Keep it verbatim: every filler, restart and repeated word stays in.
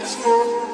Let's go.